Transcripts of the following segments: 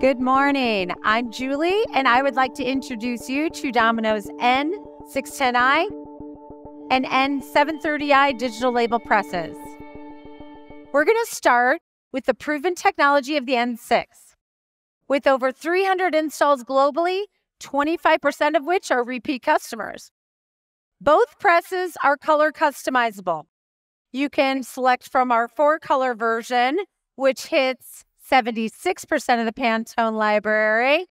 Good morning, I'm Julie, and I would like to introduce you to Domino's N610i and N730i digital label presses. We're going to start with the proven technology of the N6. With over 300 installs globally, 25% of which are repeat customers. Both presses are color customizable. You can select from our 4-color version, which hits 76% of the Pantone library,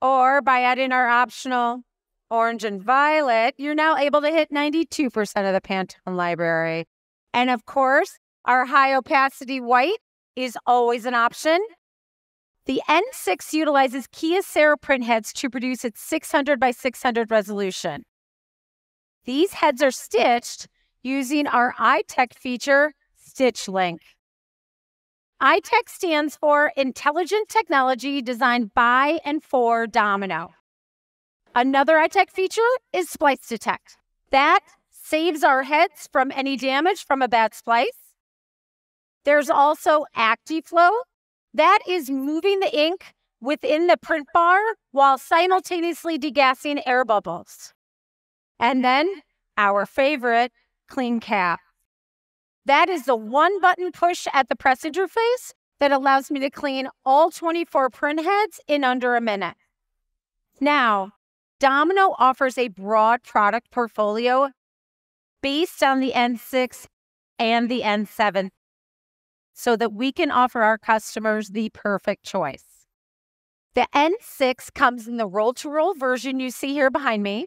or by adding our optional orange and violet, you're now able to hit 92% of the Pantone library. And of course, our high opacity white is always an option. The N6 utilizes Kyocera printheads to produce its 600 by 600 resolution. These heads are stitched using our iTech feature, Stitch Link. iTech stands for Intelligent Technology Designed by and for Domino. Another iTech feature is Splice Detect. That saves our heads from any damage from a bad splice. There's also ActiFlow. That is moving the ink within the print bar while simultaneously degassing air bubbles. And then our favorite, Clean Cap. That is the one-button push at the press interface that allows me to clean all 24 printheads in under a minute. Now, Domino offers a broad product portfolio based on the N6 and the N7 so that we can offer our customers the perfect choice. The N6 comes in the roll-to-roll version you see here behind me.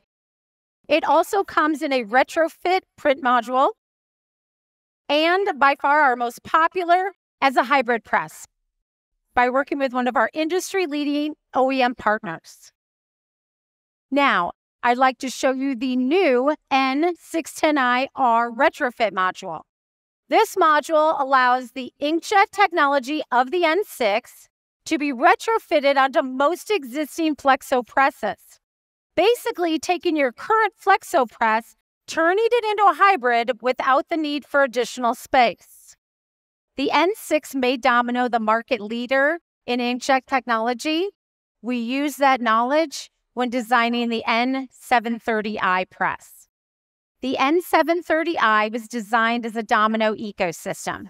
It also comes in a retrofit print module, and by far our most popular as a hybrid press by working with one of our industry-leading OEM partners. Now, I'd like to show you the new N610i R retrofit module. This module allows the inkjet technology of the N6 to be retrofitted onto most existing flexo presses. Basically, taking your current flexo press, turning it into a hybrid without the need for additional space. The N6 made Domino the market leader in inkjet technology. We use that knowledge when designing the N730i press. The N730i was designed as a Domino ecosystem.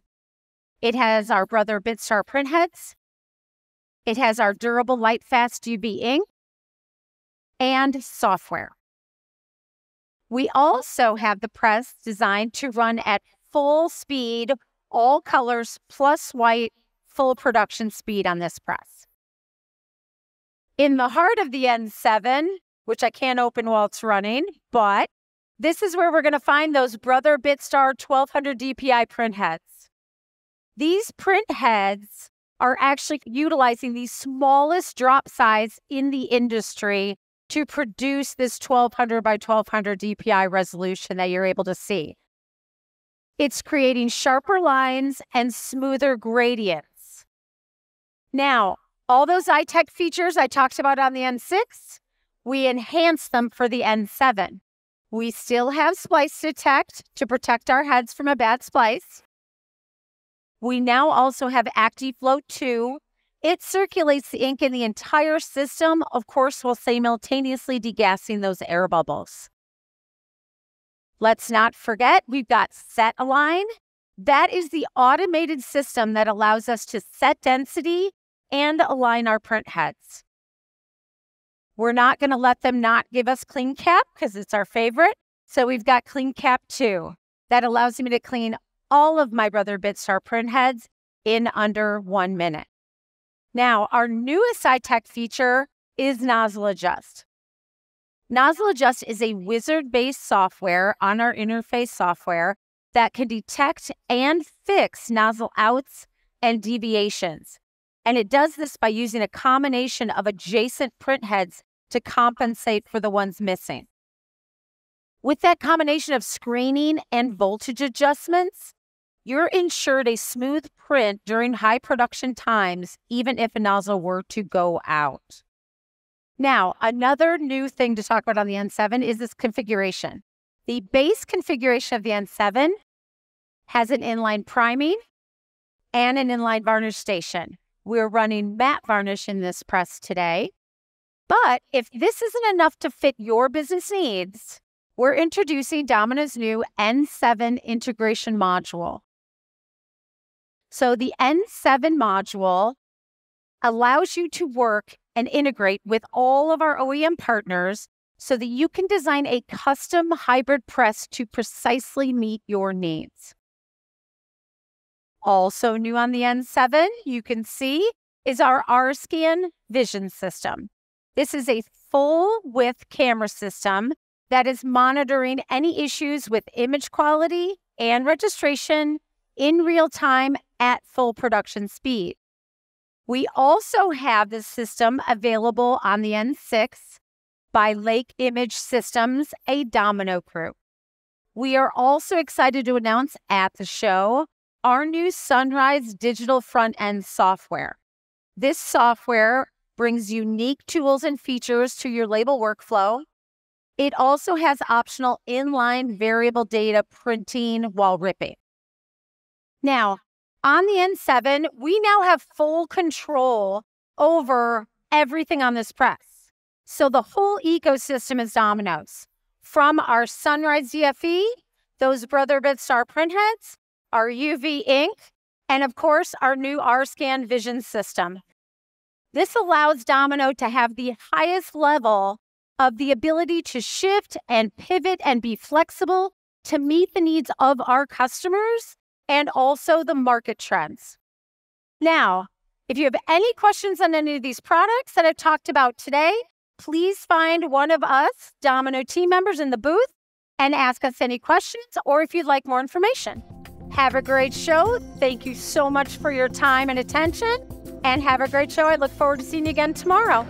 It has our Brother BitStar printheads. It has our durable light-fast UV ink and software. We also have the press designed to run at full speed, all colors plus white, full production speed on this press. In the heart of the N7, which I can't open while it's running, but this is where we're going to find those Brother BitStar 1200 dpi printheads. These printheads are actually utilizing the smallest drop size in the industry to produce this 1200 by 1200 dpi resolution that you're able to see. It's creating sharper lines and smoother gradients. Now, all those iTech features I talked about on the N6, we enhanced them for the N7. We still have Splice Detect to protect our heads from a bad splice. We now also have ActiFloat 2. It circulates the ink in the entire system, of course, while simultaneously degassing those air bubbles. Let's not forget, we've got Set Align. That is the automated system that allows us to set density and align our print heads. We're not going to let them not give us Clean Cap because it's our favorite. So we've got Clean Cap 2. That allows me to clean all of my Brother BitStar print heads in under 1 minute. Now, our newest iTech feature is Nozzle Adjust. Nozzle Adjust is a wizard-based software on our interface software that can detect and fix nozzle outs and deviations. And it does this by using a combination of adjacent printheads to compensate for the ones missing. With that combination of screening and voltage adjustments, you're ensured a smooth print during high production times, even if a nozzle were to go out. Now, another new thing to talk about on the N7 is this configuration. The base configuration of the N7 has an inline priming and an inline varnish station. We're running matte varnish in this press today. But if this isn't enough to fit your business needs, we're introducing Domino's new N7 integration module. So the N7 module allows you to work and integrate with all of our OEM partners so that you can design a custom hybrid press to precisely meet your needs. Also new on the N7, you can see, is our R-Scan vision system. This is a full-width camera system that is monitoring any issues with image quality and registration in real time at full production speed. We also have this system available on the N6 by Lake Image Systems, a Domino group. We are also excited to announce at the show our new Sunrise digital front-end software. This software brings unique tools and features to your label workflow. It also has optional inline variable data printing while ripping. Now, on the N7, we now have full control over everything on this press. So the whole ecosystem is Domino's. From our Sunrise DFE, those Brother BitStar printheads, our UV ink, and of course, our new R-Scan vision system. This allows Domino to have the highest level of the ability to shift and pivot and be flexible to meet the needs of our customers and also the market trends. Now, if you have any questions on any of these products that I've talked about today, please find one of us Domino team members in the booth and ask us any questions, or if you'd like more information. Have a great show. Thank you so much for your time and attention. And have a great show. I look forward to seeing you again tomorrow.